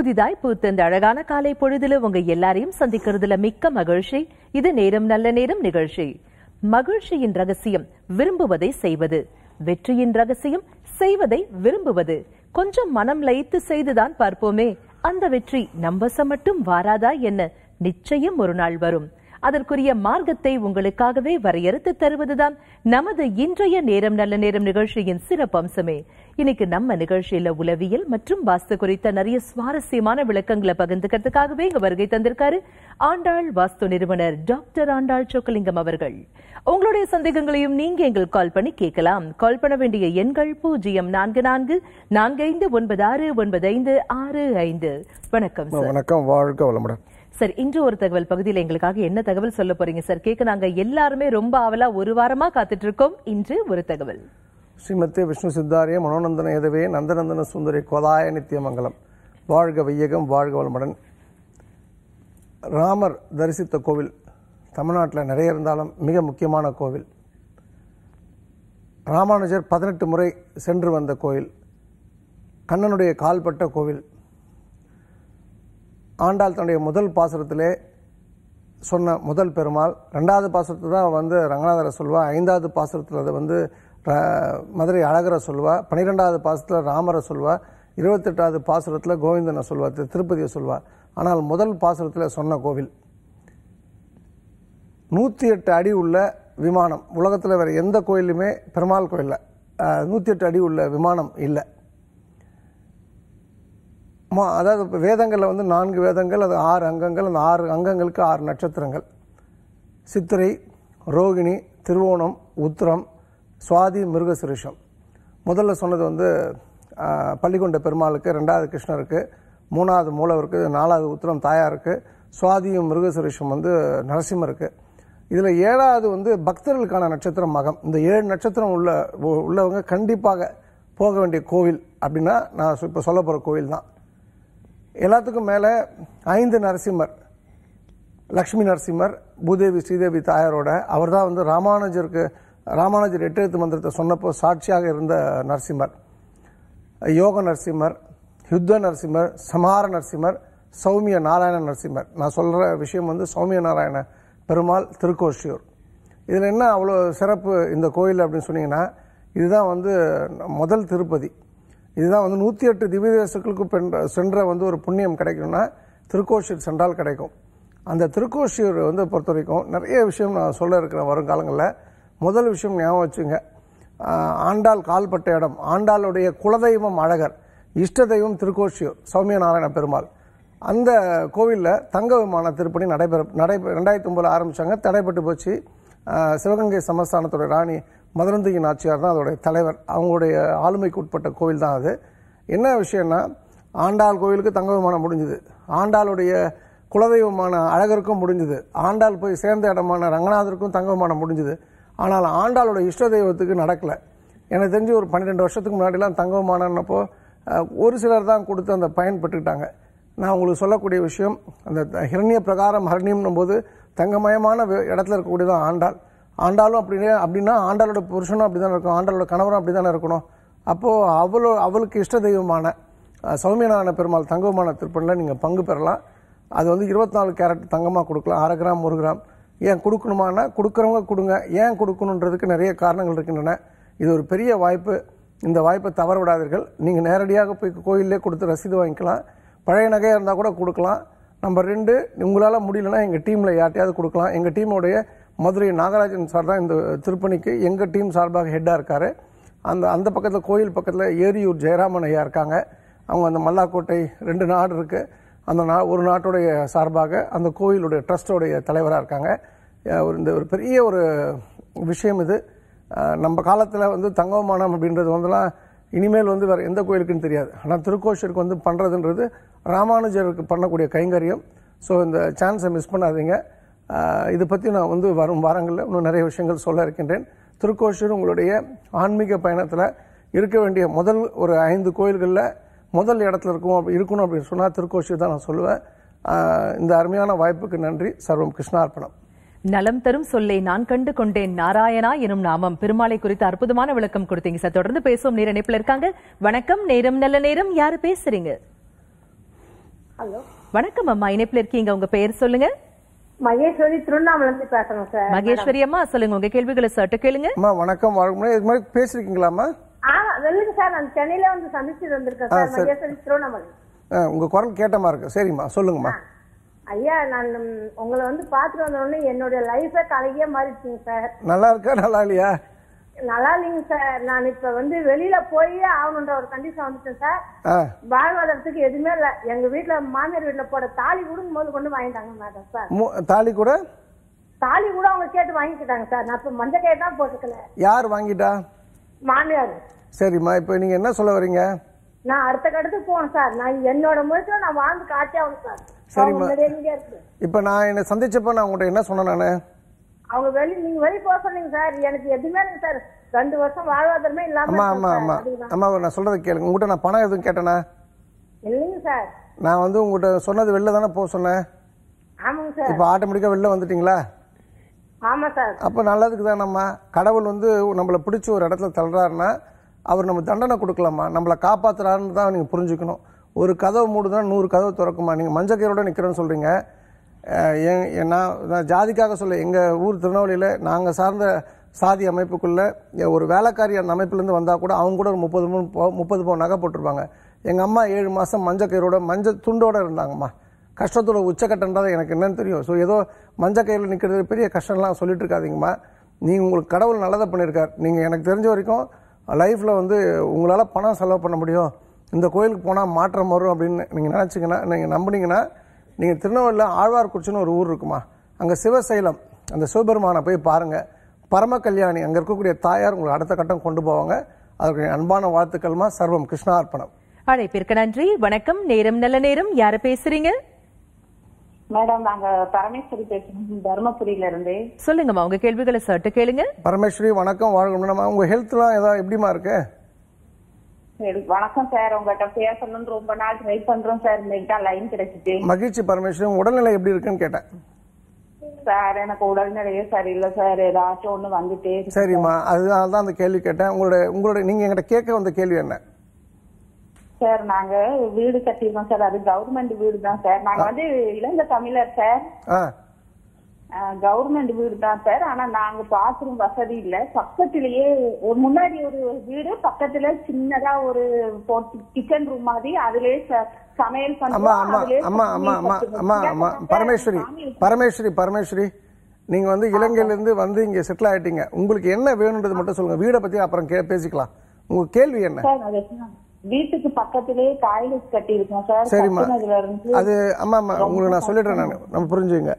புதிதாய் பூத்த இந்த அழகான காலை பொழுதுல உங்க எல்லாரையும் சந்திக்கிறதுல மிக்க மகிழ்ச்சி. இது நேரம் நல்ல நேரம் நிகழ்ச்சி. மகிழ்ச்சியின் ரகசியம் விரும்புவதை செய்வது, வெற்றியின் ரகசியம் செய்வதை விரும்புவது. கொஞ்சம் மனம் லயித்து செய்துதான் பார்ப்போமே, அந்த வெற்றி நம்ம சமட்டும் வாராதா என்ன? நிச்சயம் ஒரு நாள் வரும். அதற்குரிய மார்க்கத்தை உங்களுக்காகவே வரையறுத்து தருவதுதான் நமது இன்றைய நேரம் நல்ல நேரம் நிகழ்ச்சியின் சிறப்பம்சமே. இன்னைக்கு நம்ம நிகழ்ச்சியில உளவியல் மற்றும் வாஸ்து குறித்த நிறைய சுவாரஸ்யமான விளக்கங்களை பகிர்ந்துக்கிறதுக்காகவே இங்க வருகை தந்திருக்காரு ஆண்டாள் வாஸ்து நிறுவனர் டாக்டர் ஆண்டாள் சொக்கலிங்கம் அவர்கள். உங்களுடைய சந்தேகங்களையும் நீங்க எங்களுக்கு கால் பண்ணி கேட்கலாம். கால் பண்ண வேண்டிய எண்கள் 0444459665. வணக்கம் சார். வணக்கம், வாழ்க வளமுடன். சார், இன்று ஒரு தகவல் பகுதியில் எங்களுக்காக என்ன தகவல் சொல்ல போறீங்க சார்? கேட்க நாங்க எல்லாருமே ரொம்ப ஆவலா ஒரு வாரமா காத்துட்டு இருக்கோம். இன்று ஒரு தகவல். ஸ்ரீமத்தே விஷ்ணு சித்தாரிய மனோநந்தன எதவே நந்தநந்தன சுந்தரி கோதாய நித்தியமங்கலம். வாழ்க வையகம், வாழ்க வளமுடன். ராமர் தரிசித்த கோவில் தமிழ்நாட்டில் நிறைய இருந்தாலும் மிக முக்கியமான கோவில். ராமானுஜர் 18 முறை சென்று வந்த கோவில், கண்ணனுடைய கால்பட்ட கோவில். ஆண்டாள் தன்னுடைய முதல் பாசுரத்திலே சொன்ன முதல் பெருமாள், ரெண்டாவது பாசுரத்தில் தான் ரங்கநாதரை சொல்வா, 5வது பாசுரத்தில் அதை மதுரை அழகரை சொல்வா, 12வது பாசுரத்தில் ராமரை சொல்வா, 28வது பாசுரத்தில் கோவிந்தனை சொல்வா, திருப்பதியை சொல்வா. ஆனால் முதல் பாசுரத்தில் சொன்ன கோவில் 108 அடி உள்ள விமானம். உலகத்தில் வேறு எந்த கோயிலுமே பெருமாள் கோயிலில் 108 அடி உள்ள விமானம் இல்லை. அதாவது வேதங்களில் 4 வேதங்கள், அது 6 அங்கங்கள். அந்த 6 அங்கங்களுக்கு 6 நட்சத்திரங்கள். சித்திரை, ரோகிணி, திருவோணம், உத்திரம், சுவாதி, மிருகசிருஷம். முதல்ல சொன்னது பள்ளிக்கொண்ட பெருமாளுக்கு, 2வது கிருஷ்ணருக்கு, 3வது மூலவருக்கு, 4வது உத்திரம் தாயாருக்கு, சுவாதியும் மிருகசிருஷம் நரசிம்மருக்கு. இதில் 7வது பக்தர்களுக்கான நட்சத்திரம் மகம். இந்த 7 நட்சத்திரம் உள்ளவங்க கண்டிப்பாக போக வேண்டிய கோவில் அப்படின்னா நான் இப்போ சொல்ல போகிற கோவில் தான். எல்லாத்துக்கும் மேலே 5 நரசிம்மர், லக்ஷ்மி நரசிம்மர், பூதேவி ஸ்ரீதேவி தாயாரோட. அவர் தான் ராமானுஜர் 8 எழுத்து மந்திரத்தை சொன்னப்போ சாட்சியாக இருந்த நரசிம்மர். யோக நரசிம்மர், யுத்த நரசிம்மர், சம்ஹார நரசிம்மர், சௌமிய நாராயண நரசிம்மர். நான் சொல்கிற விஷயம் சௌமிய நாராயண பெருமாள் திருக்கோஷியூர். இதில் என்ன அவ்வளோ சிறப்பு இந்த கோயில் அப்படின்னு சொன்னீங்கன்னா, இதுதான் முதல் திருப்பதி. இதுதான் 108 திவ்ய தேசங்களுக்கும் சென்ற ஒரு புண்ணியம் கிடைக்கும்னா திருக்கோஷியூர் சென்றால் கிடைக்கும். அந்த திருக்கோஷியூர் பொறுத்த வரைக்கும் நிறைய விஷயம் நான் சொல்ல இருக்கிறேன் வருங்காலங்களில். முதல் விஷயம் ஞாபகம் வச்சுங்க, ஆண்டாள் கால்பட்ட இடம், ஆண்டாளுடைய குலதெய்வம் அழகர், இஷ்ட தெய்வம் திருக்கோஷியூர் சௌமிய நாராயண பெருமாள். அந்த கோவிலில் தங்க விமான திருப்பணி 2009 ஆரம்பித்தாங்க, தடைப்பட்டு போச்சு. சிவகங்கை சமஸ்தானத்துடைய ராணி மதுரந்தகி நாச்சியார் தான் அதோடைய தலைவர். அவங்களுடைய ஆளுமைக்கு உட்பட்ட கோவில் தான் அது. என்ன விஷயம்னா, ஆண்டாள் கோவிலுக்கு தங்க விமானம் முடிஞ்சுது, ஆண்டாளுடைய குலதெய்வமான அழகருக்கும் முடிஞ்சுது, ஆண்டாள் போய் சேர்ந்த இடமான ரங்கநாதருக்கும் தங்க விமானம் முடிஞ்சுது. ஆனால் ஆண்டாளோட இஷ்ட தெய்வத்துக்கு நடக்கலை. எனக்கு தெரிஞ்சு ஒரு 12 வருஷத்துக்கு முன்னாடிலாம் தங்க விமானம்னப்போ ஒரு சிலர் தான் கொடுத்து அந்த பயன்பட்டுக்கிட்டாங்க. நான் உங்களுக்கு சொல்லக்கூடிய விஷயம், அந்த ஹிரண்ய பிரகாரம் ஹரணியம்னும் போது தங்கமயமான இடத்துல இருக்கக்கூடியதான் ஆண்டாள். ஆண்டாளும் அப்படின்னா ஆண்டாளோட புருஷனும் அப்படி தானே இருக்கும், ஆண்டாளோட கணவரும் அப்படி தானே இருக்கணும். அப்போது அவளுக்கு இஷ்ட தெய்வமான சௌமியநாராயண பெருமாள் தங்கமான திருப்பணியில் நீங்கள் பங்கு பெறலாம். அது 24 கேரட் தங்கமாக கொடுக்கலாம், 0.5 கிராம் 1 கிராம். ஏன் கொடுக்கணுமானா, கொடுக்குறவங்க கொடுங்க, ஏன் கொடுக்கணுன்றதுக்கு நிறைய காரணங்கள் இருக்கின்றன. இது ஒரு பெரிய வாய்ப்பு, இந்த வாய்ப்பை தவற விடாதீர்கள். நீங்கள் நேரடியாக போய் கோயிலே கொடுத்து ரசீது வாங்கிக்கலாம். பழைய நகையாக இருந்தால் கூட கொடுக்கலாம். நம்பர் 2, உங்களால் முடியலன்னா எங்கள் டீமில் யார்ட்டையாவது கொடுக்கலாம். எங்கள் டீமுடைய மதுரை நாகராஜன் சார் தான் இந்த திருப்பணிக்கு எங்கள் டீம் சார்பாக ஹெட்டாக இருக்கார். அந்த பக்கத்தில் கோயில் பக்கத்தில் ஏரியூர் ஜெயராமன் ஐயா இருக்காங்க. அவங்க அந்த மல்லாக்கோட்டை 2 நாடு இருக்குது, அந்த ஒரு நாட்டுடைய சார்பாக அந்த கோயிலுடைய ட்ரஸ்டோடைய தலைவராக இருக்காங்க. ஒரு பெரிய ஒரு விஷயம் இது. நம்ம காலத்தில் தங்கமானம் அப்படின்றது இனிமேல் வேறு எந்த கோயிலுக்குன்னு தெரியாது. ஆனால் திருக்கோஷருக்கு பண்ணுறதுன்றது ராமானுஜருக்கு பண்ணக்கூடிய கைங்கரியம். ஸோ இந்த சான்ஸை மிஸ் பண்ணாதீங்க. இதை பற்றி நான் வரும் வாரங்களில் இன்னும் நிறைய விஷயங்கள் சொல்ல இருக்கின்றேன். திருக்கோஷூர் உங்களுடைய ஆன்மீக பயணத்தில் இருக்க வேண்டிய முதல் ஒரு 5 கோயில்களில் முதல் இடத்துல இருக்கணும் அப்படின்னு சொன்னால் திருக்கோஷூர் தான் நான் சொல்லுவேன். இந்த அருமையான வாய்ப்புக்கு நன்றி. சர்வம் கிருஷ்ணார்ப்பணம். நலம் தரும் சொல்லை நான் கண்டு கொண்டேன் நாராயணா எனும் நாமம். பெருமாளை குறித்து அற்புதமான விளக்கம் கொடுத்தீங்க சார். தொடர்ந்து பேசுவோம். நேர இணைப்பில் இருக்காங்க. வணக்கம், நேரம் நல்ல நேரம். யாரு பேசுறீங்க? ஹலோ வணக்கம் அம்மா, இணைப்பில் இருக்கீங்க. உங்க பெயர் சொல்லுங்க. மகேஸ்வரி, திருவண்ணாமலை பேசுறோம் சார். மகேஸ்வரி அம்மா சொல்லுங்க, உங்க கேள்விகளை சட்ட கேளுங்க. அம்மா வணக்கம், பேசிருக்கீங்களாமா? வெல்லுங்க சார், நான் சென்னையில வந்து சந்திச்சு வந்திருக்கேன் சார். மகேஸ்வரி, திருவண்ணாமலை. உங்க குரல் கேட்டமா இருக்கு. சரிம்மா சொல்லுங்கம்மா. ஐயா, நான் உங்களை வந்து பாத்துட்டு வந்தோடனே என்னுடைய லைஃபே கலகிய மாறிடுச்சுங்க சார். நல்லா இருக்கா? நல்லா இல்லையா? நல்லா இல்லைங்க சார். நான் இப்ப வந்து வெளியில போயே ஆகணுன்ற ஒரு கண்டிஷன் வந்துட்டேன் சார். வாழ்வாதாரத்துக்கு எதுவுமே இல்ல. எங்க வீட்டுல மாமியார் வீட்டுல போட தாலி கூடும் போது கொண்டு வாங்கிட்டாங்க மேடம் சார். தாலி கூட அவங்க கேட்டு வாங்கிக்கிட்டாங்க சார். நான் இப்ப மஞ்சள் கயிறு தான் போட்டுக்கல. யாரு வாங்கிட்டா? மாமியார். சரிம்மா, இப்ப நீங்க என்ன சொல்ல வரீங்க? நான் அடுத்த கட்டத்துக்கு போகணும் சார். நான் என்னோட முயற்சியில நான் வாழ்ந்து காட்டியாகணும் சார். சரிம்மா, இப்ப நான் என்ன சந்திச்சப்ப நான் உங்கள்கிட்ட என்ன சொன்னேன்? நானு அவங்க வெளியே போக சொன்னீங்க சார். எனக்கு எதுவுமே இல்லைங்க சார். 2 வருஷம் வாழ்வாதாரமே இல்லாம. நான் சொல்றதை கேளுங்க. உங்ககிட்ட நான் பணம் எதுவும் கேட்டேனா? இல்லைங்க சார். நான் வந்து உங்ககிட்ட சொன்னது வெளில தானே போக சொன்னேன். ஆமாங்க சார். இப்ப ஆட்டோமேட்டிக்கா வெளில வந்துட்டீங்களா? ஆமா சார். அப்ப நல்லதுக்கு தான். நம்ம கடவுள் வந்து நம்மளை பிடிச்சி ஒரு இடத்துல தள்ளுறாருன்னா அவர் நம்ம தண்டனை கொடுக்கலாமா? நம்மளை காப்பாத்துறாருன்னு தான் நீங்க புரிஞ்சுக்கணும். ஒரு கதவு மூடுதான் 100 கதவு திறக்குமா? நீங்கள் மஞ்சள் கயிறோட நிற்கிறேன்னு சொல்கிறீங்க. நான் ஜாதிக்காக சொல்ல, எங்கள் ஊர் திருநெல்வேலியில் நாங்கள் சார்ந்த சாதி அமைப்புக்குள்ளே ஒரு வேலைக்காரி அந்த அமைப்புலேருந்து வந்தால் கூட அவங்க கூட ஒரு 30 பவுன் நகை போட்டிருப்பாங்க. எங்கள் அம்மா 7 மாதம் மஞ்சள் கயிறோட மஞ்சள் துண்டோடு இருந்தாங்கம்மா. கஷ்டத்தோட உச்சக்கட்டன்றது எனக்கு என்னன்னு தெரியும். ஸோ ஏதோ மஞ்சள் கயிறில் நிற்கிறது பெரிய கஷ்டம்லாம் சொல்லிட்டு இருக்காதிங்கம்மா. நீங்கள் உங்களுக்கு கடவுள் நல்லதாக பண்ணியிருக்கார். நீங்கள் எனக்கு தெரிஞ்ச வரைக்கும் லைஃப்பில் வந்து உங்களால் பணம் செலவு பண்ண முடியும், இந்த கோயிலுக்கு போனால் மாற்றம் வரும் அப்படின்னு நீங்கள் நினச்சிங்கன்னா, நீங்கள் நம்பினீங்கன்னா, நீங்கள் திருநெல்வேலியில் ஆழ்வார்குறிச்சின்னு ஒரு ஊர் இருக்குமா, அங்கே சிவசைலம் அந்த சிவபெருமானை போய் பாருங்கள். பரம கல்யாணி அங்கே இருக்கக்கூடிய தாயார் உங்களை அடுத்த கட்டம் கொண்டு போவாங்க. அதற்கு அன்பான வாழ்த்துக்கள்மா. சர்வம் கிருஷ்ணார்ப்பணம். அழைப்பிற்கு நன்றி. வணக்கம். நேரம் நல்ல நேரம். யாரை பேசுறீங்க மேடம்? நாங்கள் பரமேஸ்வரி பேசுகிறோம், தர்மபுரியில இருந்து. சொல்லுங்கம்மா, உங்கள் கேள்விகளை சட்டு கேளுங்க. பரமேஸ்வரி வணக்கம். வாழ்க்கை உங்கள் ஹெல்த்லாம் ஏதாவது எப்படிமா இருக்கு? வணக்கம் சார், உங்ககிட்ட பேசணும் ரொம்ப நாள் ட்ரை பண்றோம் சார். இன்னைக்கு லைன் கிடைச்சிட்டு மகிழ்ச்சி. பரமேஸ்வரன், உடல்நிலை எப்படி இருக்குன்னு கேட்டேன் சார். எனக்கு உடல்நிலையே சரியில்லை சார், ஏதாச்சும் ஒண்ணு வந்துட்டே. சரிம்மா, அதனால தான் அந்த கேள்வி கேட்டேன். உங்களோட நீங்க என்கிட்ட கேட்க வந்த கேள்வி என்ன சார்? நாங்க வீடு கட்டிருக்கோம் சார். அது கவர்மெண்ட் வீடு தான் சார். நாங்க வந்து இலங்கை தமிழர் சார். கவர்மெண்ட் வீடு தான் சார். ஆனா நாங்க பாத்ரூம் வசதி இல்ல. பக்கத்திலேயே ஒரு முன்னாடி ஒரு வீடு, பக்கத்துல சின்னதா ஒரு கிச்சன் ரூம் மாதிரி, அதுலயே சமையல் பண்ணுவோம். பரமேஸ்வரி, நீங்க வந்து இலங்கையில இருந்து வந்து இங்க செட்டில் ஆயிட்டீங்க. உங்களுக்கு என்ன வேணும்ன்றது மட்டும் சொல்லுங்க. வீட பத்தி அப்புறம் பேசிக்கலாம். உங்க கேள்வி என்ன? வீட்டுக்கு பக்கத்திலேயே டாய்லெட் கட்டி இருக்கோம் சார். சரிம்மா, அது அம்மா உங்களுக்கு நான் சொல்லிடுறேன். நம்ம புரிஞ்சுங்க.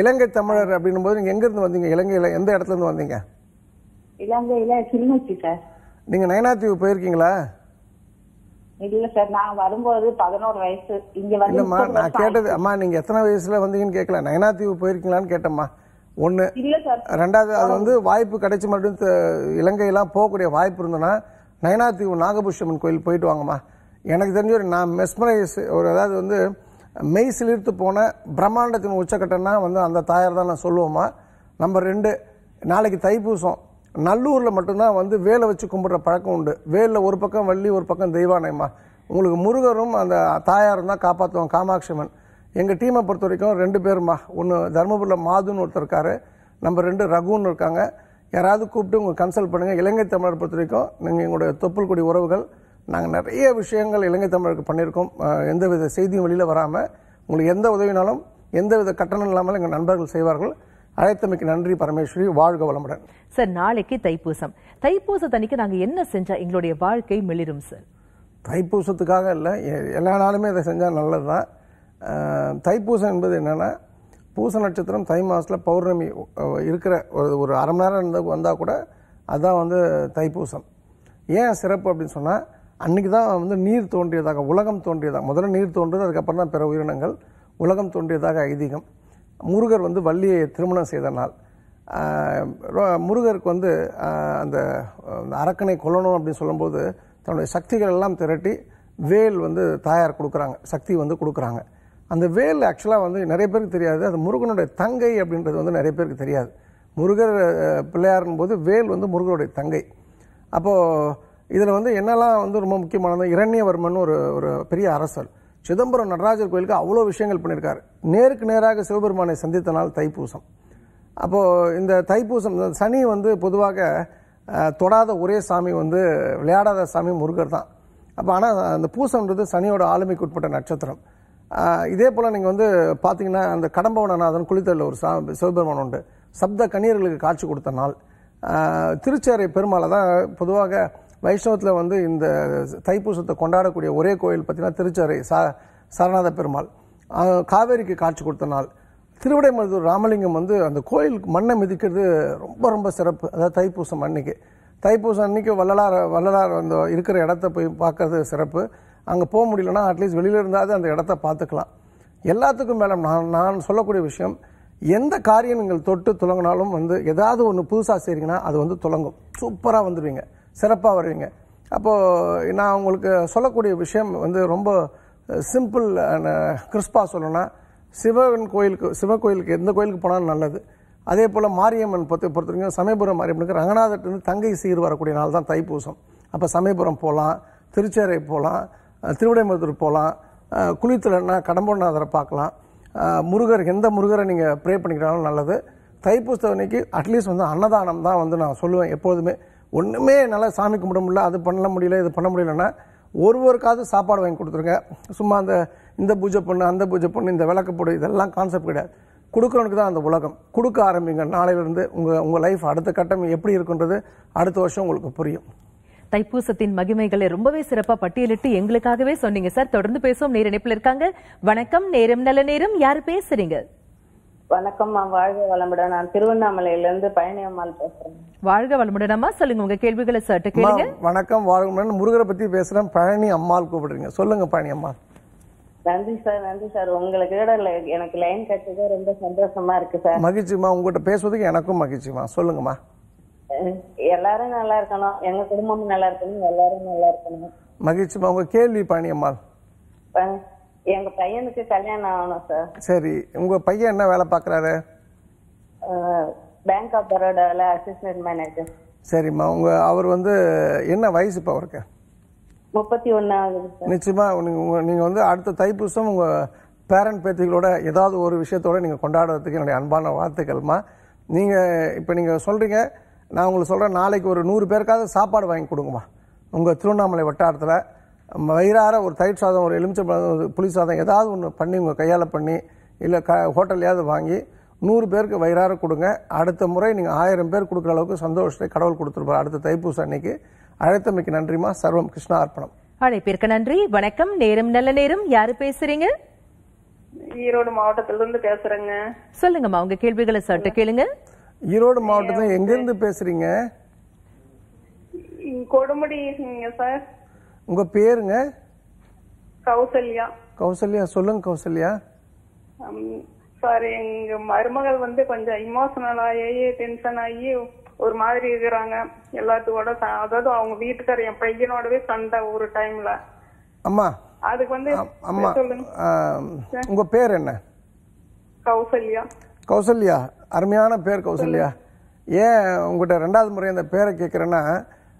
இலங்கை தமிழர் அப்படின்னும் போது நீங்க எங்க இருந்து வந்தீங்க? இலங்கையில எந்த இடத்துல இருந்து வந்தீங்க? இலங்கையில கிளிநொச்சி சார். நீங்க நயனாத்தீவு போயிருக்கீங்களா? இல்ல சார், நான் வரும்போது 11 வயசு. இங்க வந்து நான் கேட்டது அம்மா நீங்க எத்தனை வயசுல வந்தீங்கன்னு கேட்கல. நயனாத்தீவு போயிருக்கீங்களான்னு கேட்டம்மா. ஒண்ணு இல்ல சார். ரெண்டாவது, அது வந்து வாய்ப்பு கிடைச்சி மட்டும் இலங்கையெல்லாம் போகக்கூடிய வாய்ப்பு இருந்ததுன்னா நயனாத்தீவு நாகபுஷ்யம்மன் கோயில் போயிட்டு வாங்கம்மா. எனக்கு தெரிஞ்ச ஒரு நான் மெஸ்மரைஸ் ஒரு அதாவது வந்து மெய் சிலிர்த்து போன பிரம்மாண்டத்தின் உச்சக்கட்டன்னா வந்து அந்த தாயார் தான் நான் சொல்லுவோம்மா. நம்பர் 2, நாளைக்கு தைப்பூசம். நல்லூரில் மட்டும்தான் வந்து வேலை வச்சு கும்பிட்ற பழக்கம் உண்டு. வேலில் ஒரு பக்கம் வள்ளி, ஒரு பக்கம் தெய்வானையம்மா. உங்களுக்கு முருகரும் அந்த தாயாரும் தான் காப்பாற்றுவோம், காமாட்சியம்மன். எங்கள் டீமை பொறுத்த வரைக்கும் 2 பேரும்மா. ஒன்று தர்மபுரியில் மாதுன்னு ஒருத்தர் இருக்காரு, நம்பர் 2 ரகுன்னு இருக்காங்க. யாராவது கூப்பிட்டு உங்கள் கன்சல்ட் பண்ணுங்கள். இலங்கை தமிழர் பொறுத்த வரைக்கும் நீங்கள் எங்களுடைய தொப்புள் கொடி உறவுகள். நாங்கள் நிறைய விஷயங்கள் இலங்கை தமிழருக்கு பண்ணியிருக்கோம். எந்தவித செய்தியும் வெளியில் வராமல் உங்களுக்கு எந்த உதவினாலும் எந்தவித கட்டணம் இல்லாமல் எங்கள் நண்பர்கள் செய்வார்கள். அழைத்தமைக்கு நன்றி பரமேஸ்வரி. வாழ்க வளமுடன் சார். நாளைக்கு தைப்பூசம். தைப்பூசத்தன்னைக்கு நாங்கள் என்ன செஞ்சால் எங்களுடைய வாழ்க்கை மிளிரும் சார்? தைப்பூசத்துக்காக இல்லை, எல்லா நாளுமே இதை செஞ்சால் நல்லது தான். தைப்பூசம் என்பது என்னென்னா, பூச நட்சத்திரம் தை மாதத்தில் பௌர்ணமி இருக்கிற ஒரு 1/2 மணி நேரம் வந்தால் கூட அதுதான் வந்து தைப்பூசம். ஏன் சிறப்பு அப்படின்னு சொன்னால், அன்றைக்கி தான் வந்து நீர் தோன்றியதாக, உலகம் தோன்றியதாக. முதல்ல நீர் தோன்றுறது, அதுக்கப்புறம் தான் பிற உயிரினங்கள். உலகம் தோன்றியதாக ஐதீகம். முருகர் வந்து வள்ளியை திருமணம் செய்த நாள். முருகருக்கு வந்து அந்த அரக்கனை கொல்லணும் அப்படின்னு சொல்லும்போது தன்னுடைய சக்திகள் எல்லாம் திரட்டி வேல் வந்து தாயார் கொடுக்குறாங்க, சக்தி வந்து கொடுக்குறாங்க. அந்த வேல் ஆக்சுவலாக வந்து நிறைய பேருக்கு தெரியாது. அது முருகனுடைய தங்கை அப்படின்றது வந்து நிறைய பேருக்கு தெரியாது. முருகர் பிள்ளையாருங்கும் போது வேல் வந்து முருகனுடைய தங்கை. அப்போது இதில் வந்து என்னெல்லாம் வந்து ரொம்ப முக்கியமானது, இரண்யவர்மன் ஒரு பெரிய அரசர். சிதம்பரம் நடராஜர் கோயிலுக்கு அவ்வளோ விஷயங்கள் பண்ணியிருக்காரு. நேருக்கு நேராக சிவபெருமானை சந்தித்த நாள் தைப்பூசம். அப்போது இந்த தைப்பூசம் சனி வந்து பொதுவாக தொடாத ஒரே சாமி வந்து விளையாடாத சாமி முருகர் தான். அப்போ ஆனால் அந்த பூசம்ன்றது சனியோட ஆளுமைக்கு உட்பட்ட நட்சத்திரம். இதே போல் நீங்கள் வந்து பார்த்தீங்கன்னா அந்த கடம்பவனநாதன் குளித்தலில் ஒரு சிவபெருமான் உண்டு, சப்த கன்னியர்களுக்கு காட்சி கொடுத்த நாள். திருச்சேரை பெருமாளை தான் பொதுவாக வைஷ்ணவத்தில் வந்து இந்த தைப்பூசத்தை கொண்டாடக்கூடிய ஒரே கோயில் பார்த்தீங்கன்னா திருச்சேரை சரணாத பெருமாள், காவேரிக்கு காட்சி கொடுத்த நாள். திருவிடைமருதூர் ராமலிங்கம் வந்து அந்த கோயிலுக்கு மண்ணை மிதிக்கிறது ரொம்ப ரொம்ப சிறப்பு. அதாவது தைப்பூசம் அன்னைக்கு, தைப்பூசம் அன்னைக்கு வள்ளலார் அந்த இருக்கிற இடத்த போய் பார்க்கறது சிறப்பு. அங்கே போக முடியலன்னா அட்லீஸ்ட் வெளியில் இருந்தாவது அந்த இடத்த பார்த்துக்கலாம். எல்லாத்துக்கும் மேலே நான் சொல்லக்கூடிய விஷயம், எந்த காரியம் நீங்கள் தொட்டு துலங்கினாலும் வந்து ஏதாவது ஒன்று புதுசாக செய்கிறீங்கன்னா அது வந்து துலங்கும், சூப்பராக வந்துடுவீங்க, சிறப்பாக வருவீங்க. அப்போது நான் உங்களுக்கு சொல்லக்கூடிய விஷயம் வந்து ரொம்ப சிம்பிள் அண்ட் கிறிஸ்பாக சொல்லணும்னா, சிவன் கோயிலுக்கு எந்த கோயிலுக்கு போனாலும் நல்லது. அதே போல் மாரியம்மன் பொறுத்த வரைக்கும் சமயபுரம் மாரியம்மனுக்கு ரங்கநாதர்லேருந்து தங்கை சீர் வரக்கூடிய நாள் தான் தைப்பூசம். அப்போ சமயபுரம் போகலாம், திருச்சேரை போகலாம், திருவிடைமருதூர் போகலாம், குளித்தலன்னா கடம்பநாதரை பார்க்கலாம். முருகர் எந்த முருகரை நீங்கள் ப்ரே பண்ணிக்கிறாலும் நல்லது. தைப்பூசம் அன்னைக்கு அட்லீஸ்ட் வந்து அன்னதானம் தான் வந்து நான் சொல்லுவேன் எப்போதுமே. ஒன்றுமே என்னால் சாமி கும்பிட முடியல, அது பண்ண முடியல, இது பண்ண முடியலன்னா ஒருவருக்காவது சாப்பாடு வாங்கி கொடுத்துருங்க. சும்மா அந்த இந்த பூஜை பண்ணு, அந்த பூஜை பண்ணு, இந்த விளக்கு போடு, இதெல்லாம் கான்செப்ட் கிடையாது. கொடுக்குறவனுக்கு தான் அந்த உலகம். கொடுக்க ஆரம்பிங்க நாளையிலேருந்து. உங்கள் லைஃப் அடுத்த கட்டம் எப்படி இருக்குன்றது அடுத்த வருஷம் உங்களுக்கு புரியும். தைப்பூசத்தின் மகிமைகளை ரொம்பவே சிறப்பாக பட்டியலிட்டு எங்களுக்காகவே சொன்னீங்க சார். தொடர்ந்து பேசுவோம். நேர் இணைப்பில் இருக்காங்க. வணக்கம். நேரம் நல்ல நேரம். யாரு பேசுறீங்க? வணக்கம், வாழ்க வளமுடன். நான் திருவண்ணாமலையில இருந்து பழனியம்மாள் பேசுறேன். வாழ்க வளமுடனம்மா, சொல்லுங்க உங்க கேள்விகளை சட்ட கேளுங்க. வணக்கம், வாழ்க வளமுடன். முருகரை பத்தி பேசுறேன். பழனி அம்மாள் கூப்பிடுறீங்க, சொல்லுங்க பழனி அம்மா. நன்றி சார், நன்றி சார். உங்களுக்கு எனக்கு லைன் கிடைச்சது ரொம்ப சந்தோஷமா இருக்கு சார். மகிழ்ச்சிமா, உங்ககிட்ட பேசுறதுக்கு எனக்கும் மகிழ்ச்சிமா. சொல்லுங்கம்மா. எல்லாரும் நல்லா இருக்கணும், எங்க குடும்பமும் நல்லா இருக்கணும், எல்லாரும் நல்லா இருக்கணும். மகிழ்ச்சிமா. உங்க கேள்வி பழனி அம்மாள். எங்க பையனுக்கு கல்யாணம் ஆகணும் சார். சரி, உங்க பையன் என்ன வேலை பாக்குறாரு? பேங்க் ஆஃப் பரோடால அசிஸ்டன்ட் மேனேஜர். சரிம்மா, உங்க அவர் வந்து என்ன வயசு இப்ப அவருக்கு? 31 ஆகுது சார். நிச்சயமா நீங்க வந்து அடுத்த தைப்பூசம் உங்க பேரண்ட் பேத்திகளோட ஏதாவது ஒரு விஷயத்தோட நீங்க கொண்டாடுறதுக்கு என்னுடைய அன்பான வாழ்த்துக்கள்மா. நீங்க இப்ப நீங்க சொல்றீங்க, நான் உங்களுக்கு சொல்றேன், நாளைக்கு ஒரு 100 பேருக்காவது சாப்பாடு வாங்கி கொடுங்கம்மா. உங்க திருவண்ணாமலை வட்டாரத்துல வயிறார ஒரு தயிர் சாதம், ஒரு எலுமிச்சம்பழம், ஒரு புளி சாதம் ஏதாவது ஒன்று பண்ணி உங்கள் கையால் பண்ணி இல்லை ஹோட்டல்லையாவது வாங்கி 100 பேருக்கு வயிறார கொடுங்க. அடுத்த முறை நீங்கள் 1000 பேர் கொடுக்குற அளவுக்கு சந்தோஷத்தை கடவுள் கொடுத்துருப்பார் அடுத்த தைப்பூசம் அன்னைக்கு. அழைத்தமைக்கு நன்றிமா. சர்வம் கிருஷ்ணா அர்ப்பணம். அழைப்பிற்கு நன்றி. வணக்கம். நேரம் நல்ல நேரம். யாரு பேசுறீங்க? ஈரோடு மாவட்டத்திலிருந்து பேசுறேங்க. சொல்லுங்கம்மா உங்க கேள்விகளை சட்ட கேளுங்க. ஈரோடு மாவட்டத்துல எங்கிருந்து பேசுறீங்க? கொடுமுடி சார். உங்க பேருங்க? கௌசல்யா. கௌசல்யா, சொல்லுங்க கௌசல்யா. சார், எங்க மருமகள் வந்து கொஞ்சம் இமோஷனல் ஆகி டென்ஷன் ஆகி ஒரு மாதிரி இருக்கிறாங்க எல்லாத்துக்கூட. அதாவது அவங்க வீட்டுக்கார என் பையனோடவே சண்டை ஒரு டைம்ல. அம்மா, அதுக்கு வந்து அம்மா சொல்லுங்க. உங்க பேர் என்ன? கௌசல்யா. கௌசல்யா, அருமையான பேர் கௌசல்யா. ஏன் உங்ககிட்ட 2வது முறை அந்த பேரை கேட்குறேன்னா,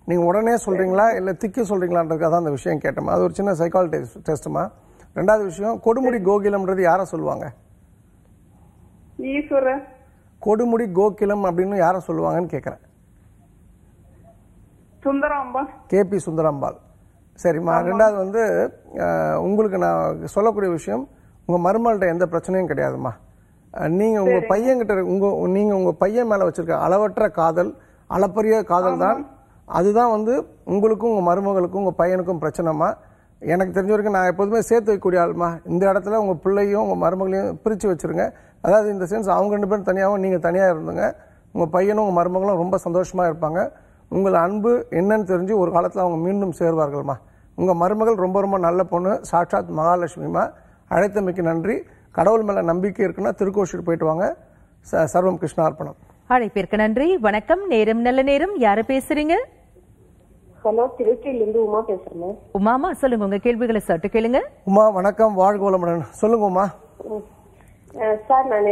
நீங்கள் உடனே சொல்கிறீங்களா இல்லை திக்கி சொல்கிறீங்களான்றதுக்காக தான் அந்த விஷயம் கேட்டோமா. அது ஒரு சின்ன சைக்காலஜி டெஸ்ட்டுமா. 2வது விஷயம், கொடுமுடி கோகிலம்ன்றது யாரை சொல்லுவாங்க? ஈஸ்வரன். கொடுமுடி கோகிலம் அப்படின்னு யாரை சொல்லுவாங்கன்னு கேட்குறேன். சுந்தராம்பாள். கேபி சுந்தராம்பாள். சரிம்மா. 2வது வந்து உங்களுக்கு நான் சொல்லக்கூடிய விஷயம், உங்கள் மருமகள்கிட்ட எந்த பிரச்சனையும் கிடையாதுமா. நீங்கள் உங்கள் பையன்கிட்ட நீங்கள் உங்கள் பையன் மேலே வச்சுருக்க அளவற்ற காதல், அளப்பரிய காதல் தான் அதுதான் வந்து உங்களுக்கும் உங்கள் மருமகளுக்கும் உங்கள் பையனுக்கும் பிரச்சனைமா. எனக்கு தெரிஞ்ச வரைக்கும் நான் எப்போதுமே சேர்த்து வைக்கக்கூடிய ஆள்மா. இந்த இடத்துல உங்கள் பிள்ளையும் உங்கள் மருமகளையும் பிரித்து வச்சுருங்க. அதாவது இந்த சென்ஸ், அவங்க 2 பேரும் தனியாகவும் நீங்கள் தனியாக இருந்துங்க. உங்கள் பையனும் உங்கள் மருமகளும் ரொம்ப சந்தோஷமாக இருப்பாங்க. உங்கள் அன்பு என்னன்னு தெரிஞ்சு ஒரு காலத்தில் அவங்க மீண்டும் சேர்வார்கள்மா. உங்கள் மருமகள் ரொம்ப ரொம்ப நல்ல பொண்ணு, சாட்சாத் மகாலட்சுமிமா. அழைத்தமைக்கு நன்றி. கடவுள் மேலே நம்பிக்கை இருக்குன்னா திருக்கோஷூர் போயிட்டு வாங்க. சர்வம் கிருஷ்ணா அர்ப்பணம். அழைப்பிற்கு நன்றி. வணக்கம். நேரம் நல்ல நேரம். யாரு பேசுறீங்க? ஹலோ, திருச்சியிலிருந்து உமா பேசுறேன். உமாமா, சொல்லுங்க உங்க கேள்விகளை சட்டு கேளுங்க. உமா வணக்கம், வாழ்க வளமுடன். சொல்லுங்க உமா. சார் நான்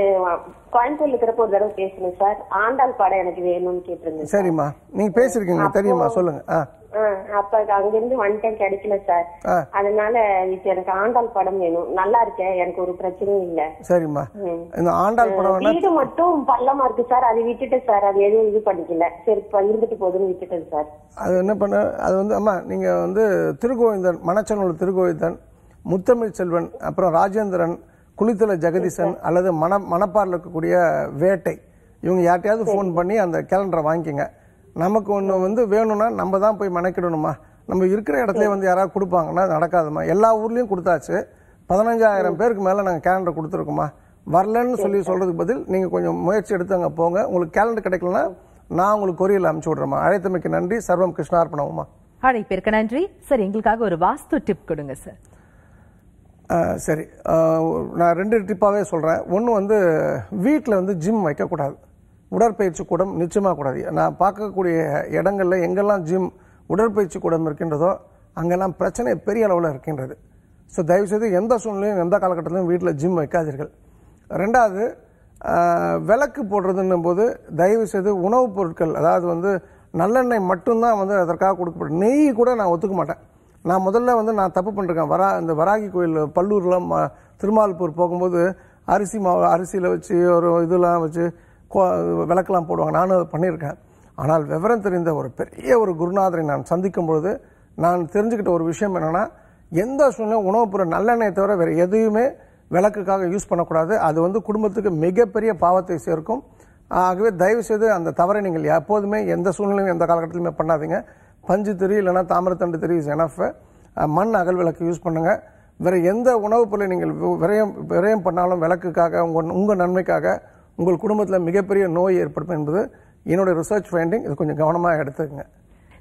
கோயம்புத்தூர்ல இருக்கிறப்ப ஒரு தடவை பேசணும் சார். ஆண்டாள் பாடம் எனக்கு வேணும்னு கேட்டிருந்தேன். சரிம்மா, நீங்க பேசிருக்கீங்க தெரியுமா? சொல்லுங்க. அப்ப அங்கிருந்து வந்துட்டேன், கிடைக்கல சார். அதனால இப்ப எனக்கு ஆண்டாள் படம் வேணும். நல்லா இருக்கேன், எனக்கு ஒரு பிரச்சனையும் இல்ல. சரிம்மா, இந்த ஆண்டாள் படம் வீடு மட்டும் பள்ளமா இருக்கு சார், அது விட்டுட்டேன் சார். அது எதுவும் இது பண்ணிக்கல, சரி இருந்துட்டு போதுன்னு விட்டுட்டேன் சார். அது என்ன பண்ண, அது வந்து அம்மா நீங்க வந்து திருக்கோவிந்தன், மணச்சனூர் திருக்கோவிந்தன், முத்தமிழ் செல்வன், அப்புறம் ராஜேந்திரன், குளித்தல ஜெகதீசன் அல்லது மணப்பாரில் இருக்கக்கூடிய வேட்டை, இவங்க யார்ட்டையாவது ஃபோன் பண்ணி அந்த கேலண்டரை வாங்கிக்கோங்க. நமக்கு ஒன்று வந்து வேணும்னா நம்ம தான் போய் மணக்கிடணுமா? நம்ம இருக்கிற இடத்துல வந்து யாராவது கொடுப்பாங்கன்னா நடக்காதுமா. எல்லா ஊர்லேயும் கொடுத்தாச்சு, 15,000 பேருக்கு மேலே நாங்கள் கேலண்டர் கொடுத்துருக்கோமா. வரலன்னு சொல்லி சொல்கிறதுக்கு பதில் நீங்கள் கொஞ்சம் முயற்சி எடுத்து அங்கே போங்க. உங்களுக்கு கேலண்டர் கிடைக்கலன்னா நான் உங்களுக்கு கொரியல் அனுப்பிச்சி விட்றேம்மா. அழைத்தமைக்கு நன்றி. சர்வம் கிருஷ்ணார்ப்பணமா. அழைப்பிற்கு நன்றி. சரி, எங்களுக்காக ஒரு வாஸ்து டிப் கொடுங்க சார். சரி, நான் 2 டிப்பாகவே சொல்கிறேன். ஒன்று வந்து வீட்டில் வந்து ஜிம் வைக்கக்கூடாது, உடற்பயிற்சி கூடம் நிச்சயமாக கூடாது. நான் பார்க்கக்கூடிய இடங்களில் எங்கெல்லாம் ஜிம், உடற்பயிற்சி கூடம் இருக்கின்றதோ அங்கெல்லாம் பிரச்சனை பெரிய அளவில் இருக்கின்றது. ஸோ தயவுசெய்து எந்த சூழ்நிலையும் எந்த காலகட்டத்திலும் வீட்டில் ஜிம் வைக்காதீர்கள். 2வது, விளக்கு போடுறதுன்னும் போது தயவுசெய்து உணவுப் பொருட்கள், அதாவது வந்து நல்லெண்ணெய் மட்டும்தான் வந்து அதற்காக கொடுக்கப்படும். நெய் கூட நான் ஒத்துக்க மாட்டேன். நான் முதல்ல வந்து நான் தப்பு பண்ணிருக்கேன். இந்த வராகி கோயில் பல்லூர்லாம் திருமால்பூர் போகும்போது அரிசி மாவு, அரிசியில் வச்சு ஒரு இதெல்லாம் வச்சு விளக்கெல்லாம் போடுவாங்க. நானும் அதை பண்ணியிருக்கேன். ஆனால் விவரம் தெரிந்த ஒரு பெரிய ஒரு குருநாதரை நான் சந்திக்கும்பொழுது நான் தெரிஞ்சுக்கிட்ட ஒரு விஷயம் என்னென்னா, எந்த சூழ்நிலையும் உணவுப்பொருள் நல்லெண்ணெயை தவிர வேறு எதையுமே விளக்குக்காக யூஸ் பண்ணக்கூடாது. அது வந்து குடும்பத்துக்கு மிகப்பெரிய பாவத்தை சேர்க்கும். ஆகவே தயவுசெய்து அந்த தவறை நீங்கள் எப்போதுமே எந்த சூழ்நிலையும் எந்த காலகட்டத்திலுமே பண்ணாதீங்க. பஞ்சு திரி இல்லைனா தாமிரத்தண்டு திரி இஸ் எனஃப். மண் அகல் விளக்கு யூஸ் பண்ணுங்கள். வேறு எந்த உணவுப் பொருளை நீங்கள் விரயம் பண்ணாலும் விளக்குக்காக, உங்கள் நன்மைக்காக, உங்கள் குடும்பத்தில் மிகப்பெரிய நோய் ஏற்படும் என்பது என்னோட ரிசர்ச் ஃபைண்டிங். இது கொஞ்சம் கவனமாக எடுத்துக்கங்க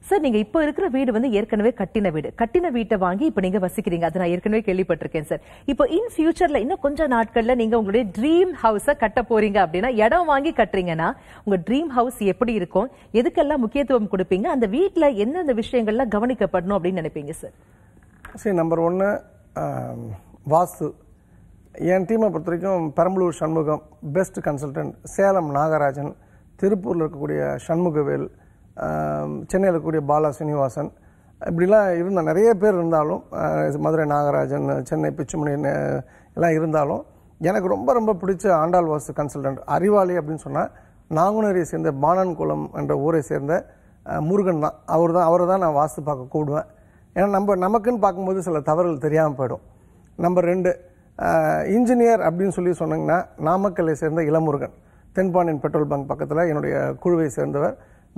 சார். நீங்கள் இப்போ இருக்கிற வீடு வந்து ஏற்கனவே கட்டின வீடு, கட்டின வீட்டை வாங்கி இப்போ நீங்கள் வசிக்கிறீங்க, அதை நான் ஏற்கனவே கேள்விப்பட்டிருக்கேன் சார். இப்போ இன் ஃபியூச்சரில் இன்னும் கொஞ்சம் நாட்களில் நீங்கள் உங்களுடைய ட்ரீம் ஹவுஸை கட்ட போறீங்க அப்படின்னா, இடம் வாங்கி கட்டுறீங்கன்னா உங்கள் ட்ரீம் ஹவுஸ் எப்படி இருக்கும், எதுக்கெல்லாம் முக்கியத்துவம் கொடுப்பீங்க, அந்த வீட்டில் என்னென்ன விஷயங்கள்லாம் கவனிக்கப்படணும் அப்படின்னு நினைப்பீங்க சார்? சரி, நம்பர் 1 வாஸ்து. என் டீமை பொறுத்த வரைக்கும் பெரம்பலூர் சண்முகம் பெஸ்ட் கன்சல்டன்ட், சேலம் நாகராஜன், திருப்பூரில் இருக்கக்கூடிய சண்முகவேல், சென்னையில் இருக்கக்கூடிய பாலா சீனிவாசன், இப்படிலாம் இருந்தால் நிறைய பேர் இருந்தாலும், மதுரை நாகராஜன், சென்னை பிச்சுமணி எல்லாம் இருந்தாலும், எனக்கு ரொம்ப ரொம்ப பிடிச்ச ஆண்டாள் வாஸ்து கன்சல்டன்ட். அறிவாளி அப்படின்னு சொன்னால் நாங்குநேரியை சேர்ந்த பானன்குளம் என்ற ஊரை சேர்ந்த முருகன் தான். அவரை தான் நான் வாஸ்து பார்க்க கூடுவேன். ஏன்னா நமக்குன்னு பார்க்கும்போது சில தவறுகள் தெரியாமல் போயிடும். நம்பர் 2 இன்ஜினியர் அப்படின்னு சொல்லி சொன்னீங்கன்னா, நாமக்கல்லை சேர்ந்த இளமுருகன், தென்பாண்டியன் பெட்ரோல் பங்க் பக்கத்தில் என்னுடைய குழுவை சேர்ந்தவர்.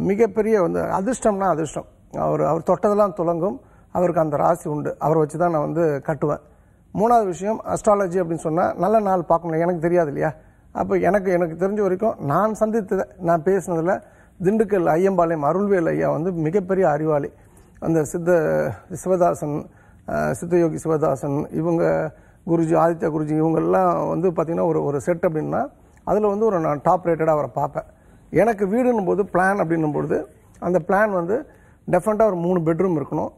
மிகப்பெரிய வந்து அதிர்ஷ்டம்னா அதிர்ஷ்டம். அவர் தொட்டதெல்லாம் துலங்கும், அவருக்கு அந்த ராசி உண்டு. அவரை வச்சு தான் நான் வந்து கட்டுவேன். 3வது விஷயம் அஸ்ட்ராலஜி அப்படின்னு சொன்னால், நல்ல நாள் பார்க்கணும் எனக்கு தெரியாது இல்லையா. அப்போ எனக்கு தெரிஞ்ச வரைக்கும் நான் சந்தித்ததை நான் பேசினதில் திண்டுக்கல் ஐயம்பாளையம் அருள்வேல் ஐயா வந்து மிகப்பெரிய அறிவாளி. அந்த சித்தயோகி சிவதாசன், இவங்க குருஜி, ஆதித்ய குருஜி, இவங்கெல்லாம் வந்து பார்த்திங்கன்னா ஒரு செட் அப்படின்னா அதில் வந்து ஒரு நான் டாப் ரேட்டடாக அவரை பார்ப்பேன். எனக்கு வீடுன்னும் போது பிளான் அப்படின்னும்பொழுது அந்த பிளான் வந்து டெஃபரெண்ட்டாக ஒரு 3 பெட்ரூம் இருக்கணும்,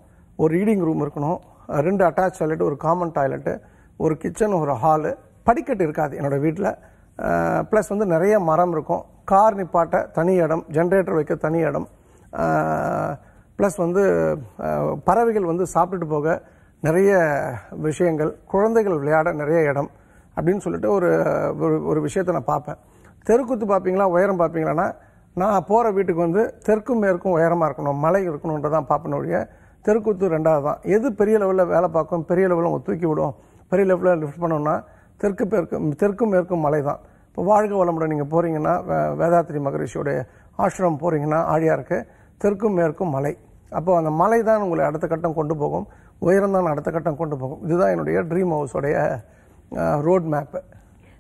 ஒரு ரீடிங் ரூம் இருக்கணும், 2 அட்டாச் டாய்லெட்டு, ஒரு காமன் டாய்லெட்டு, ஒரு கிச்சன், ஒரு ஹாலு. படிக்கட்டு இருக்காது என்னோடய வீட்டில். ப்ளஸ் வந்து நிறைய மரம் இருக்கும். கார் நிப்பாட்ட தனி இடம், ஜென்ரேட்டர் வைக்க தனி இடம். ப்ளஸ் வந்து பறவைகள் வந்து சாப்பிட்டுட்டு போக நிறைய விஷயங்கள், குழந்தைகள் விளையாட நிறைய இடம் அப்படின்னு சொல்லிட்டு ஒரு விஷயத்தை நான் பார்ப்பேன். தெருக்குத்து பார்ப்பீங்களா, உயரம் பார்ப்பீங்களான்னா, நான் போகிற வீட்டுக்கு வந்து தெற்கும் மேற்கும் உயரமாக இருக்கணும், மலை இருக்கணுன்றதான் பார்ப்பனுடைய. தெருக்குத்து 2வது தான். எது பெரிய லெவலில் வேலை பார்க்கும், பெரிய லெவலில் உங்கள் தூக்கி விடும், பெரிய லெவலில் லிஃப்ட் பண்ணோம்னா தெற்கும் மேற்கும் மலை தான். இப்போ வாழ்க வளமுடன் நீங்கள் போகிறீங்கன்னா, வேதாத்திரி மகரிஷியோடைய ஆசிரமம் போகிறீங்கன்னா ஆழியாருக்கு தெற்கும் மேற்கும் மலை. அப்போ அந்த மலை தான் உங்களை அடுத்த கட்டம் கொண்டு போகும், உயரம் தான் அடுத்த கட்டம் கொண்டு போகும். இதுதான் என்னுடைய ட்ரீம் ஹவுஸோடைய ரோட் மேப்பு.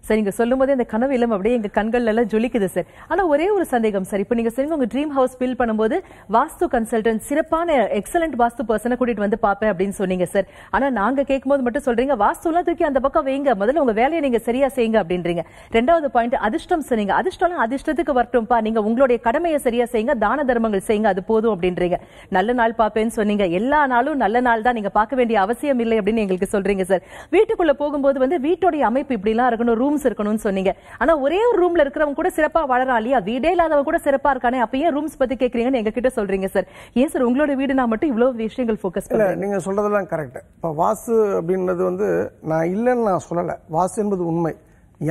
சார், நீங்க சொல்லும் போதே இந்த கனவு இல்லம் அப்படியே எங்க கண்கள் எல்லாம் ஜொலிக்குது சார். ஆனா ஒரே ஒரு சந்தேகம் சார், இப்ப நீங்க உங்க ட்ரீம் ஹவுஸ் பில்ட் பண்ணும்போது வாஸ்து கன்சல்டன்ட், சிறப்பான எக்ஸலன்ட் வாஸ்து பர்சனை கூட்டிட்டு வந்து பாப்பேன் அப்படின்னு சொன்னீங்க சார். ஆனா நாங்க கேட்கும்போது மட்டும் சொல்றீங்க வாஸ்து எல்லாம் தூக்கி அந்த பக்கம் வைங்க, முதல்ல உங்க வேலையை நீங்க சரியா செய்யுங்க அப்படின்றீங்க. 2வது பாயிண்ட் அதிர்ஷ்டம் சொன்னீங்க. அதிர்ஷ்டம் அதிர்ஷ்டத்துக்கு வரட்டும்பா, நீங்க உங்களுடைய கடமையை சரியா செய்யுங்க, தான தர்மங்கள் செய்யுங்க, அது போதும் அப்படின்றீங்க. நல்ல நாள் பாப்பேன்னு சொன்னீங்க. எல்லா நாளும் நல்ல நாள் தான், நீங்க பார்க்க வேண்டிய அவசியம் இல்லை அப்படின்னு எங்களுக்கு சொல்றீங்க சார். வீட்டுக்குள்ள போகும்போது வந்து வீட்டோடைய அமைப்பு இப்படி எல்லாம் இருக்கணும், ரூம் ரூம்ஸ் இருக்கணும்னு சொன்னீங்க. ஆனா ஒரே ஒரு ரூம்ல இருக்கிறவங்க கூட சிறப்பா வளராலியா, வீடே இல்லாதவங்க கூட சிறப்பா இருக்கானே, அப்ப ஏன் ரூம்ஸ் பத்தி கேக்குறீங்கன்னு எங்க கிட்ட சொல்றீங்க சார். ஏன் சார் உங்களோட வீடு நான் மட்டும் இவ்வளவு விஷயங்கள் போக்கஸ் பண்ணுங்க? நீங்க சொல்றதெல்லாம் கரெக்ட். இப்ப வாஸ்து அப்படின்றது வந்து நான் இல்லைன்னு நான் சொல்லலை. வாஸ்து என்பது உண்மை.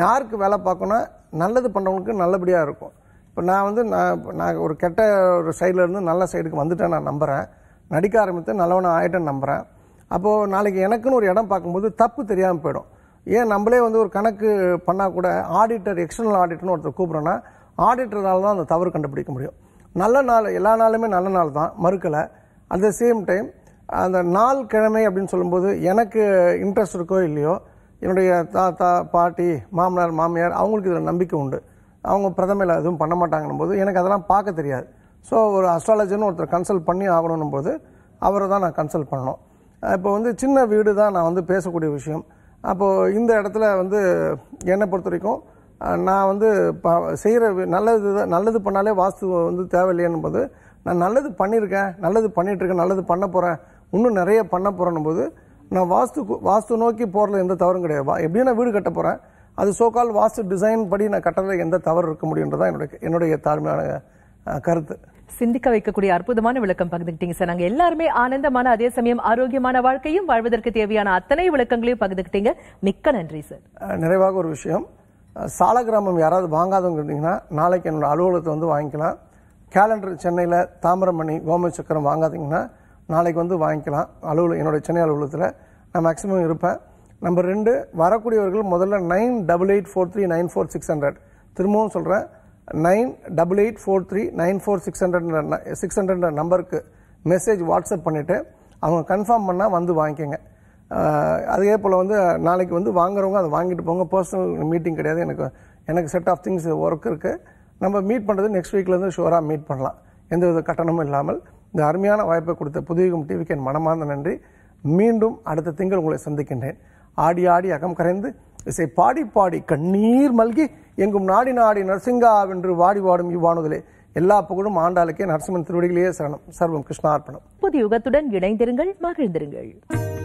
யாருக்கு வேலை பார்க்கணும்னா நல்லது பண்ணவங்களுக்கு நல்லபடியாக இருக்கும். இப்போ நான் வந்து நான் ஒரு கெட்ட ஒரு சைடில் இருந்து நல்ல சைடுக்கு வந்துட்டேன் நான் நம்புகிறேன். நடிக்க ஆரம்பித்து நல்லவனை ஆகிட்டேன்னு நம்புகிறேன். அப்போது நாளைக்கு எனக்குன்னு ஒரு இடம் பார்க்கும்போது தப்பு தெரியாமல் போயிடும். ஏன் நம்மளே வந்து ஒரு கணக்கு பண்ணால் கூட ஆடிட்டர், எக்ஸ்டர்னல் ஆடிட்டர்னு ஒருத்தர் கூப்பிட்றோன்னா ஆடிட்டரால் தான் அந்த தவறு கண்டுபிடிக்க முடியும். நல்ல நாள், எல்லா நாளுமே நல்ல நாள் தான், மறுக்கலை. அட் த சேம் டைம் அந்த நாள் கிழமை அப்படின்னு சொல்லும்போது எனக்கு இன்ட்ரெஸ்ட் இருக்கோ இல்லையோ, என்னுடைய தாத்தா, பாட்டி, மாமனார், மாமியார் அவங்களுக்கு இதில் நம்பிக்கை உண்டு. அவங்க பிரதமையில் எதுவும் பண்ண மாட்டாங்கன்னும் போது எனக்கு அதெல்லாம் பார்க்க தெரியாது. ஸோ ஒரு அஸ்ட்ராலஜர்னு ஒருத்தர் கன்சல்ட் பண்ணி ஆகணும் போது அவரை தான் நான் கன்சல்ட் பண்ணணும். இப்போ வந்து சின்ன வீடு தான் நான் வந்து பேசக்கூடிய விஷயம். அப்போது இந்த இடத்துல வந்து என்னை பொறுத்த வரைக்கும் நான் வந்து செய்கிற நல்லது தான், நல்லது பண்ணாலே வாஸ்து வந்து தேவையில்லையன்னும் போது நான் நல்லது பண்ணியிருக்கேன், நல்லது பண்ணிகிட்ருக்கேன், நல்லது பண்ண போகிறேன், இன்னும் நிறைய பண்ண போகிறேன்னும் போது நான் வாஸ்து நோக்கி போகிறதுல எந்த தவறும் கிடையாது. எப்படியும் நான் வீடு கட்ட போகிறேன், அது சோக்கால் வாஸ்து டிசைன் படி நான் கட்டுறதுல எந்த தவறு இருக்க முடியுன்றதான் என்னுடைய தாழ்மையான கருத்து. சிந்திக்க வைக்கக்கூடிய அற்புதமான விளக்கம் பகிர்ந்துக்கிட்டீங்க சார். நாங்கள் எல்லாருமே ஆனந்தமான அதே சமயம் ஆரோக்கியமான வாழ்க்கையும் வாழ்வதற்கு தேவையான அத்தனை விளக்கங்களையும் பகிர்ந்துக்கிட்டீங்க. மிக்க நன்றி சார். நிறைவாக ஒரு விஷயம், சால கிராமம் யாராவது வாங்காதவங்க இருந்தீங்கன்னா நாளைக்கு என்னோட அலுவலகத்தை வந்து வாங்கிக்கலாம். கேலண்டர் சென்னையில் தாமிரமணி கோமதி சக்கரம் வாங்காதீங்கன்னா நாளைக்கு வந்து வாங்கிக்கலாம். என்னோடய சென்னை அலுவலகத்தில் நான் மேக்ஸிமம் இருப்பேன். நம்பர் 2, வரக்கூடியவர்கள் முதல்ல 9884394600, திரும்பவும் சொல்கிறேன் 9884394600 நம்பருக்கு மெசேஜ் வாட்ஸ்அப் பண்ணிவிட்டு அவங்க கன்ஃபார்ம் பண்ணால் வந்து வாங்கிக்கோங்க. அதே போல் வந்து நாளைக்கு வந்து வாங்குறவங்க அதை வாங்கிட்டு போங்க. பர்சனல் மீட்டிங் கிடையாது. எனக்கு செட் ஆஃப் திங்ஸ் ஒர்க் இருக்குது. நம்ம மீட் பண்ணுறது நெக்ஸ்ட் வீக்லேருந்து ஷுவராக மீட் பண்ணலாம், எந்தவித கட்டணமும் இல்லாமல். இந்த அருமையான வாய்ப்பை கொடுத்த புதுயுகம் டிவிக்கு என் மனமார்ந்த நன்றி. மீண்டும் அடுத்த திங்கள் உங்களை சந்திக்கின்றேன். ஆடி ஆடி அகம் கரைந்து இசை பாடி பாடி கண்ணீர் மல்கி எங்கும் நாடி நாடி நரசிங்கா வென்று வாடி வாடும் இவ்வானுதலே. எல்லா புகழும் ஆண்டாளுக்கே, நரசிம்மன் திருவடிகளையே சரணம். சர்வம் கிருஷ்ணார்ப்பணம். புது யுகத்துடன் இணைந்திருங்கள், மகிழ்ந்திருங்கள்.